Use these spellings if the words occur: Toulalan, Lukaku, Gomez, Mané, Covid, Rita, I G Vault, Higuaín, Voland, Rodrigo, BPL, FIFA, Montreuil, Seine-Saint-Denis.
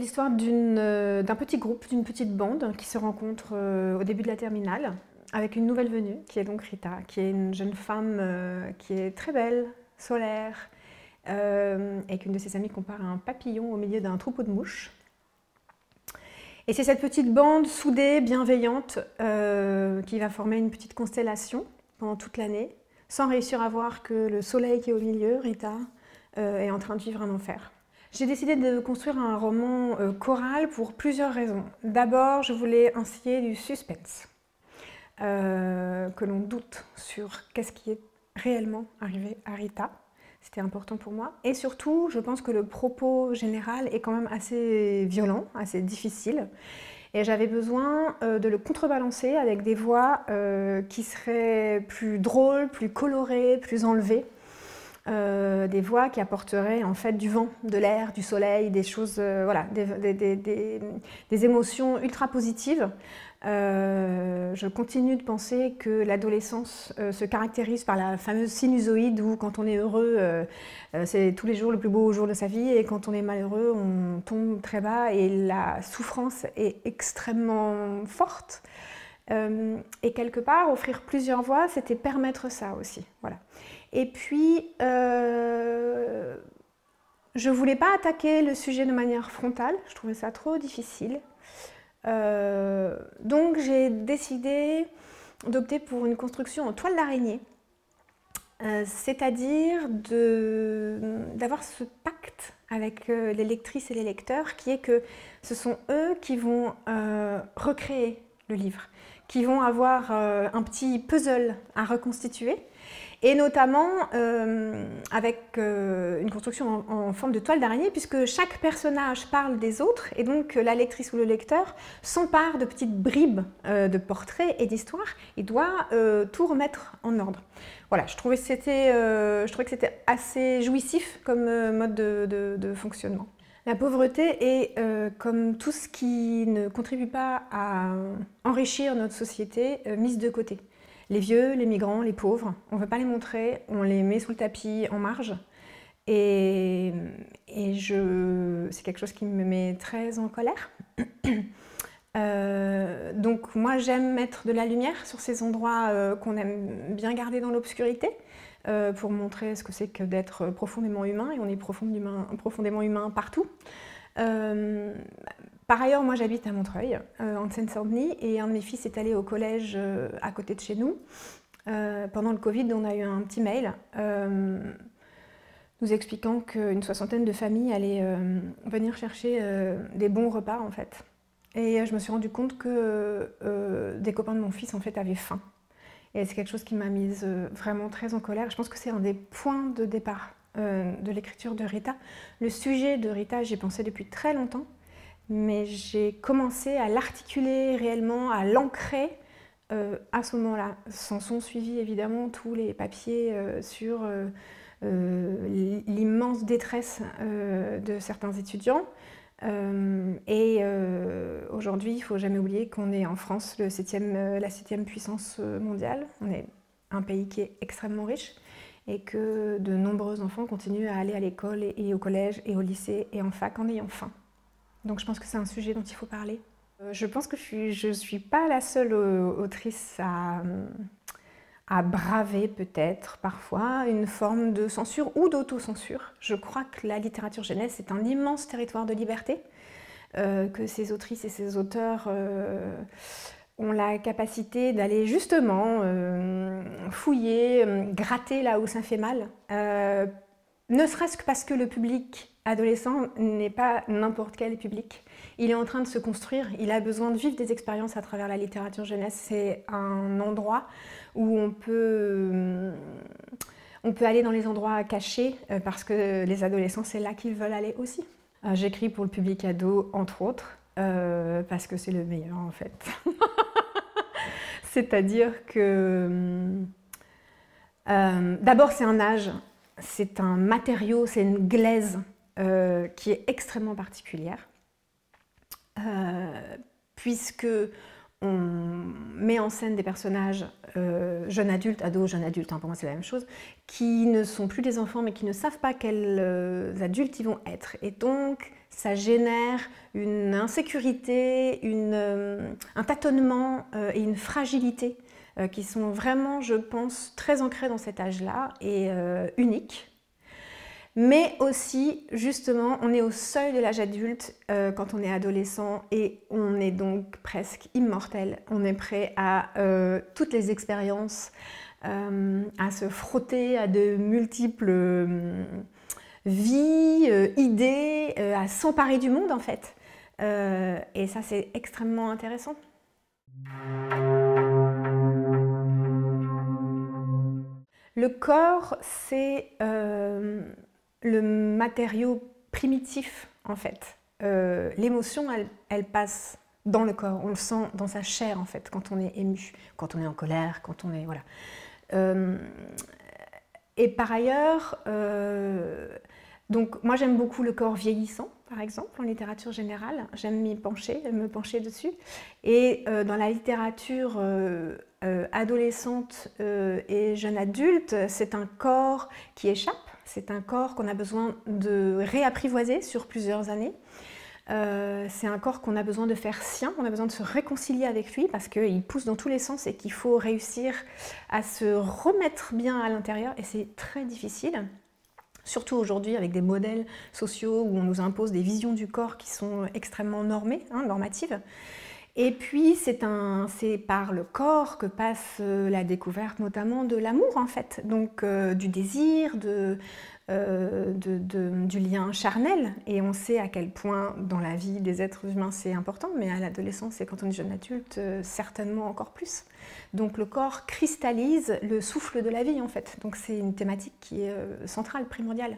l'histoire d'un petit groupe, d'une petite bande qui se rencontre au début de la terminale avec une nouvelle venue qui est donc Rita, qui est une jeune femme qui est très belle, solaire, et qu'une de ses amies compare à un papillon au milieu d'un troupeau de mouches. Et c'est cette petite bande soudée, bienveillante, qui va former une petite constellation pendant toute l'année, sans réussir à voir que le soleil qui est au milieu, Rita, est en train de vivre un enfer. J'ai décidé de construire un roman choral pour plusieurs raisons. D'abord, je voulais instiller du suspense, que l'on doute sur qu'est-ce qui est réellement arrivé à Rita. C'était important pour moi. Et surtout, je pense que le propos général est quand même assez violent, assez difficile. Et j'avais besoin de le contrebalancer avec des voix qui seraient plus drôles, plus colorées, plus enlevées. Des voix qui apporteraient en fait du vent, de l'air, du soleil, des choses, voilà, des émotions ultra positives. Je continue de penser que l'adolescence se caractérise par la fameuse sinusoïde où quand on est heureux, c'est tous les jours le plus beau jour de sa vie, et quand on est malheureux, on tombe très bas et la souffrance est extrêmement forte. Et quelque part, offrir plusieurs voix, c'était permettre ça aussi. Voilà. Et puis, je ne voulais pas attaquer le sujet de manière frontale, je trouvais ça trop difficile. Donc j'ai décidé d'opter pour une construction en toile d'araignée, c'est-à-dire d'avoir ce pacte avec les lectrices et les lecteurs qui est que ce sont eux qui vont recréer le livre, qui vont avoir un petit puzzle à reconstituer, et notamment avec une construction en forme de toile d'araignée, puisque chaque personnage parle des autres, et donc la lectrice ou le lecteur s'empare de petites bribes de portraits et d'histoires, et doit tout remettre en ordre. Voilà, je trouvais que c'était assez jouissif comme mode de fonctionnement. La pauvreté est, comme tout ce qui ne contribue pas à enrichir notre société, mise de côté. Les vieux, les migrants, les pauvres, on ne veut pas les montrer, on les met sous le tapis, en marge. Et c'est quelque chose qui me met très en colère. Donc moi, j'aime mettre de la lumière sur ces endroits qu'on aime bien garder dans l'obscurité, pour montrer ce que c'est que d'être profondément humain, et on est profondément humain partout. Par ailleurs, moi j'habite à Montreuil, en Seine-Saint-Denis, et un de mes fils est allé au collège à côté de chez nous. Pendant le Covid, on a eu un petit mail nous expliquant qu'une soixantaine de familles allaient venir chercher des bons repas en fait. Et je me suis rendu compte que des copains de mon fils en fait avaient faim. Et c'est quelque chose qui m'a mise vraiment très en colère. Je pense que c'est un des points de départ de l'écriture de Rita. Le sujet de Rita, j'y pensais depuis très longtemps, mais j'ai commencé à l'articuler réellement, à l'ancrer à ce moment-là. S'en sont suivis évidemment tous les papiers sur l'immense détresse de certains étudiants. Aujourd'hui, il ne faut jamais oublier qu'on est en France la septième puissance mondiale. On est un pays qui est extrêmement riche et que de nombreux enfants continuent à aller à l'école et au collège et au lycée et en fac en ayant faim. Donc je pense que c'est un sujet dont il faut parler. Je pense que je ne suis pas la seule autrice à braver peut-être parfois une forme de censure ou d'autocensure. Je crois que la littérature jeunesse est un immense territoire de liberté, que ces autrices et ces auteurs ont la capacité d'aller justement fouiller, gratter là où ça fait mal, ne serait-ce que parce que le public adolescent n'est pas n'importe quel public. Il est en train de se construire, il a besoin de vivre des expériences à travers la littérature jeunesse. C'est un endroit où on peut aller dans les endroits cachés, parce que les adolescents, c'est là qu'ils veulent aller aussi. J'écris pour le public ado, entre autres, parce que c'est le meilleur en fait. C'est-à-dire que d'abord c'est un âge, c'est un matériau, c'est une glaise qui est extrêmement particulière, puisque on met en scène des personnages jeunes adultes, ados, jeunes adultes, hein, pour moi c'est la même chose, qui ne sont plus des enfants mais qui ne savent pas quels adultes ils vont être. Et donc ça génère une insécurité, un tâtonnement et une fragilité qui sont vraiment, je pense, très ancrés dans cet âge-là et uniques. Mais aussi, justement, on est au seuil de l'âge adulte quand on est adolescent et on est donc presque immortel. On est prêt à toutes les expériences, à se frotter à de multiples vies, idées, à s'emparer du monde en fait. Et ça, c'est extrêmement intéressant. Le corps, c'est le matériau primitif, en fait. L'émotion, elle passe dans le corps, on le sent dans sa chair, en fait, quand on est ému, quand on est en colère, quand on est... Voilà. Et par ailleurs, donc moi j'aime beaucoup le corps vieillissant, par exemple, en littérature générale. J'aime me pencher dessus. Et dans la littérature adolescente et jeune adulte, c'est un corps qui échappe. C'est un corps qu'on a besoin de réapprivoiser sur plusieurs années. C'est un corps qu'on a besoin de faire sien, on a besoin de se réconcilier avec lui parce qu'il pousse dans tous les sens et qu'il faut réussir à se remettre bien à l'intérieur et c'est très difficile. Surtout aujourd'hui avec des modèles sociaux où on nous impose des visions du corps qui sont extrêmement normées, hein, normatives. Et puis c'est par le corps que passe la découverte notamment de l'amour en fait, donc du désir, du lien charnel. Et on sait à quel point dans la vie des êtres humains c'est important, mais à l'adolescence et quand on est jeune adulte, certainement encore plus. Donc le corps cristallise le souffle de la vie en fait, donc c'est une thématique qui est centrale, primordiale.